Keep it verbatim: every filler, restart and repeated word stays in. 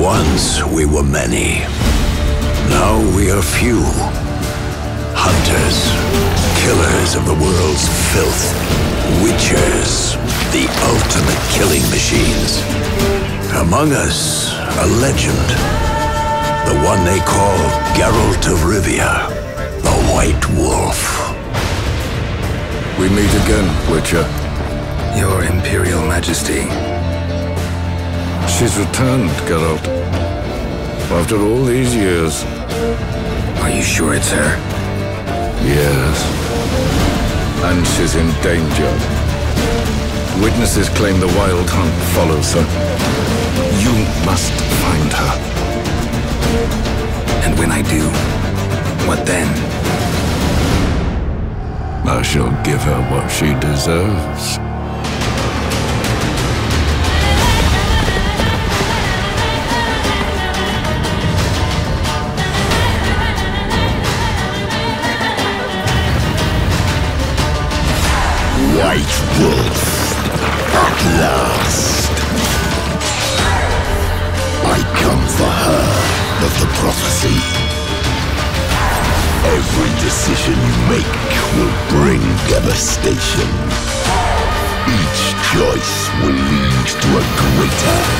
Once we were many. Now we are few. Hunters, killers of the world's filth, witchers, the ultimate killing machines. Among us, a legend, the one they call Geralt of Rivia, the White Wolf. We meet again, Witcher. Your Imperial Majesty. She's returned, Geralt. After all these years. Are you sure it's her? Yes. And she's in danger. Witnesses claim the Wild Hunt follows her. You must find her. And when I do, what then? I shall give her what she deserves. White Wolf, at last. I come for her of the prophecy. Every decision you make will bring devastation. Each choice will lead to a greater